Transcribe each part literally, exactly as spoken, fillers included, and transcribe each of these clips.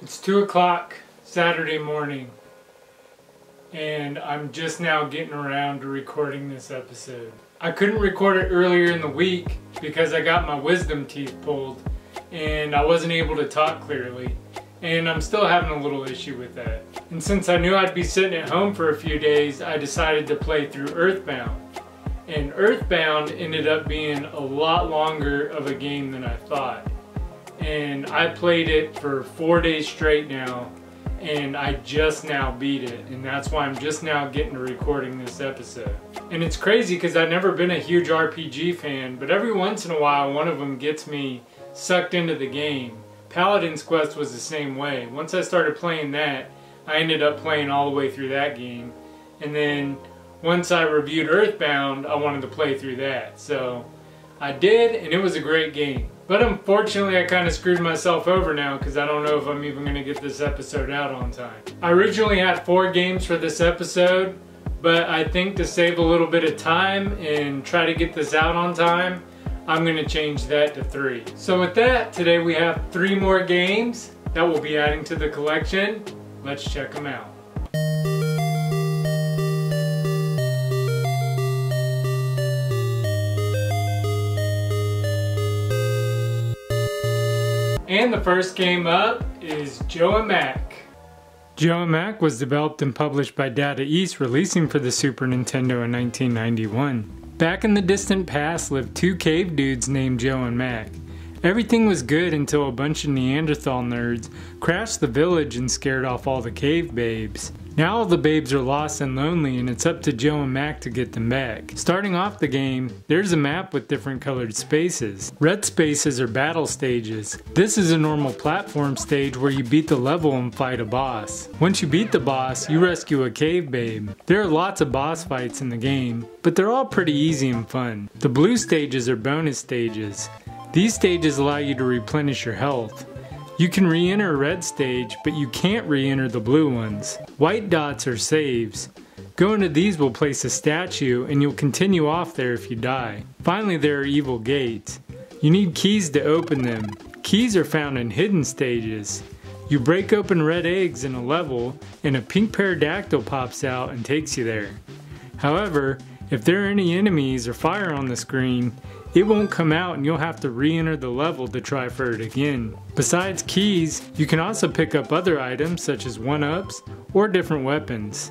It's two o'clock Saturday morning, and I'm just now getting around to recording this episode. I couldn't record it earlier in the week because I got my wisdom teeth pulled, and I wasn't able to talk clearly, and I'm still having a little issue with that. And since I knew I'd be sitting at home for a few days, I decided to play through Earthbound. And Earthbound ended up being a lot longer of a game than I thought. And I played it for four days straight now, and I just now beat it. And that's why I'm just now getting to recording this episode. And it's crazy because I've never been a huge R P G fan, but every once in a while one of them gets me sucked into the game. Paladin's Quest was the same way. Once I started playing that, I ended up playing all the way through that game. And then once I reviewed Earthbound, I wanted to play through that. So I did, and it was a great game. But unfortunately, I kind of screwed myself over now because I don't know if I'm even going to get this episode out on time. I originally had four games for this episode, but I think to save a little bit of time and try to get this out on time, I'm going to change that to three. So with that, today we have three more games that we'll be adding to the collection. Let's check them out. And the first game up is Joe and Mac. Joe and Mac was developed and published by Data East, releasing for the Super Nintendo in nineteen ninety-one. Back in the distant past lived two cave dudes named Joe and Mac. Everything was good until a bunch of Neanderthal nerds crashed the village and scared off all the cave babes. Now all the babes are lost and lonely, and it's up to Joe and Mac to get them back. Starting off the game, there's a map with different colored spaces. Red spaces are battle stages. This is a normal platform stage where you beat the level and fight a boss. Once you beat the boss, you rescue a cave babe. There are lots of boss fights in the game, but they're all pretty easy and fun. The blue stages are bonus stages. These stages allow you to replenish your health. You can re-enter a red stage, but you can't re-enter the blue ones. White dots are saves. Going to these will place a statue, and you'll continue off there if you die. Finally, there are evil gates. You need keys to open them. Keys are found in hidden stages. You break open red eggs in a level, and a pink pterodactyl pops out and takes you there. However, if there are any enemies or fire on the screen, it won't come out, and you'll have to re-enter the level to try for it again. Besides keys, you can also pick up other items such as one-ups or different weapons.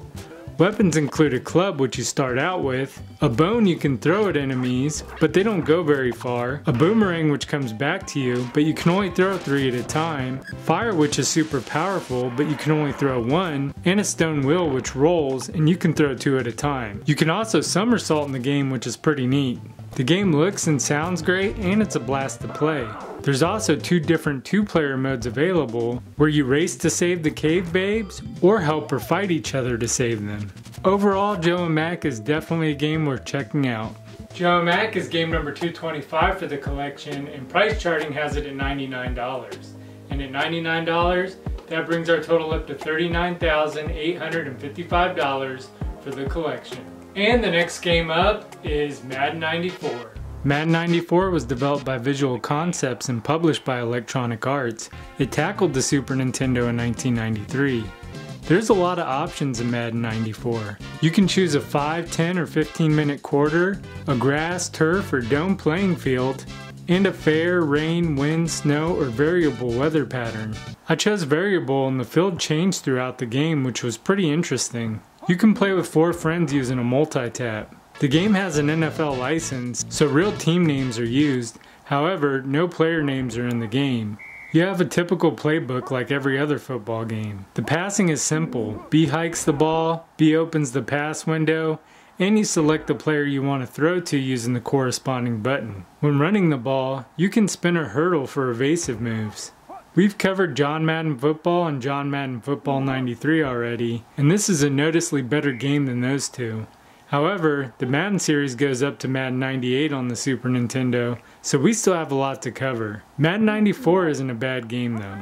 Weapons include a club, which you start out with, a bone you can throw at enemies, but they don't go very far, a boomerang which comes back to you, but you can only throw three at a time, fire which is super powerful, but you can only throw one, and a stone wheel which rolls, and you can throw two at a time. You can also somersault in the game, which is pretty neat. The game looks and sounds great, and it's a blast to play. There's also two different two-player modes available, where you race to save the cave babes or help or fight each other to save them. Overall, Joe and Mac is definitely a game worth checking out. Joe and Mac is game number two twenty-five for the collection, and price charting has it at ninety-nine dollars. And at ninety-nine dollars, that brings our total up to thirty-nine thousand eight hundred fifty-five dollars for the collection. And the next game up is Madden ninety-four. Madden ninety-four was developed by Visual Concepts and published by Electronic Arts. It tackled the Super Nintendo in nineteen ninety-three. There's a lot of options in Madden ninety-four. You can choose a five, ten, or fifteen minute quarter, a grass, turf, or dome playing field, and a fair, rain, wind, snow, or variable weather pattern. I chose variable, and the field changed throughout the game, which was pretty interesting. You can play with four friends using a multi-tap. The game has an N F L license, so real team names are used. However, no player names are in the game. You have a typical playbook like every other football game. The passing is simple. B hikes the ball, B opens the pass window, and you select the player you want to throw to using the corresponding button. When running the ball, you can spin or hurdle for evasive moves. We've covered John Madden Football and John Madden Football ninety-three already, and this is a noticeably better game than those two. However, the Madden series goes up to Madden ninety-eight on the Super Nintendo, so we still have a lot to cover. Madden ninety-four isn't a bad game though.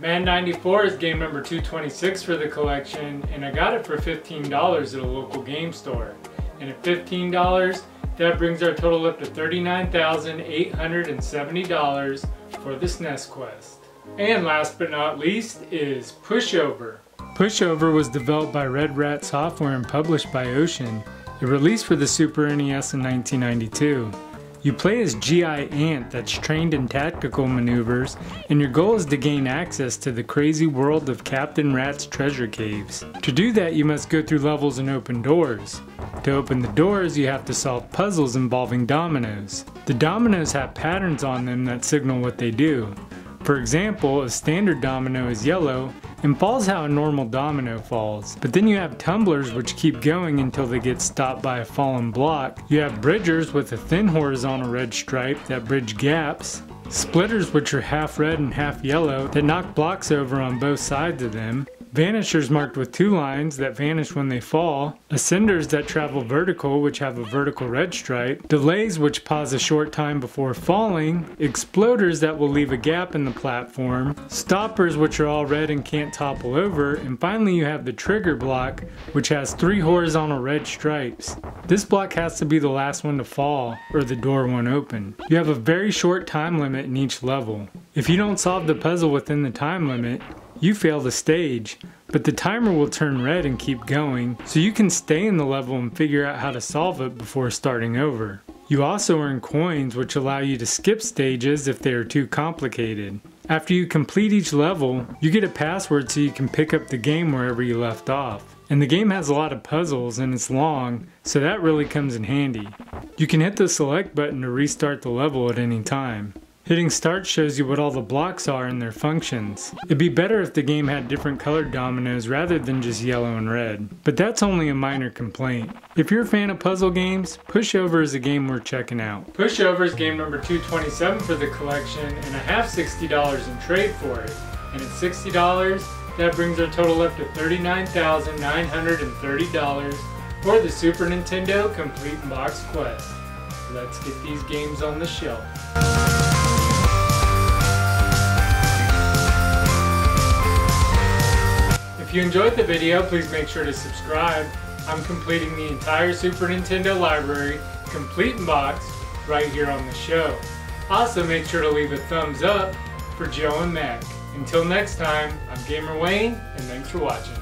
Madden ninety-four is game number two twenty-six for the collection, and I got it for fifteen dollars at a local game store. And at fifteen dollars, that brings our total up to thirty-nine thousand eight hundred seventy dollars for the S N E S Quest. And last but not least is Pushover. Pushover was developed by Red Rat Software and published by Ocean. It released for the Super N E S in nineteen ninety-two. You play as G I Ant that's trained in tactical maneuvers, and your goal is to gain access to the crazy world of Captain Rat's treasure caves. To do that, you must go through levels and open doors. To open the doors, you have to solve puzzles involving dominoes. The dominoes have patterns on them that signal what they do. For example, a standard domino is yellow and falls how a normal domino falls. But then you have tumblers which keep going until they get stopped by a fallen block. You have bridgers with a thin horizontal red stripe that bridge gaps. Splitters which are half red and half yellow that knock blocks over on both sides of them. Vanishers marked with two lines that vanish when they fall, ascenders that travel vertical which have a vertical red stripe, delays which pause a short time before falling, exploders that will leave a gap in the platform, stoppers which are all red and can't topple over, and finally you have the trigger block which has three horizontal red stripes. This block has to be the last one to fall or the door won't open. You have a very short time limit in each level. If you don't solve the puzzle within the time limit, you fail the stage, but the timer will turn red and keep going, so you can stay in the level and figure out how to solve it before starting over. You also earn coins which allow you to skip stages if they are too complicated. After you complete each level, you get a password so you can pick up the game wherever you left off. And the game has a lot of puzzles and it's long, so that really comes in handy. You can hit the select button to restart the level at any time. Hitting start shows you what all the blocks are and their functions. It'd be better if the game had different colored dominoes rather than just yellow and red, but that's only a minor complaint. If you're a fan of puzzle games, Pushover is a game worth checking out. Pushover is game number two twenty-seven for the collection, and I have sixty dollars in trade for it. And at sixty dollars, that brings our total up to thirty-nine thousand nine hundred thirty dollars for the Super Nintendo Complete Box Quest. Let's get these games on the shelf. If you enjoyed the video, please make sure to subscribe. I'm completing the entire Super Nintendo library, complete in box, right here on the show. Also make sure to leave a thumbs up for Joe and Mac. Until next time, I'm Gamer Wayne, and thanks for watching.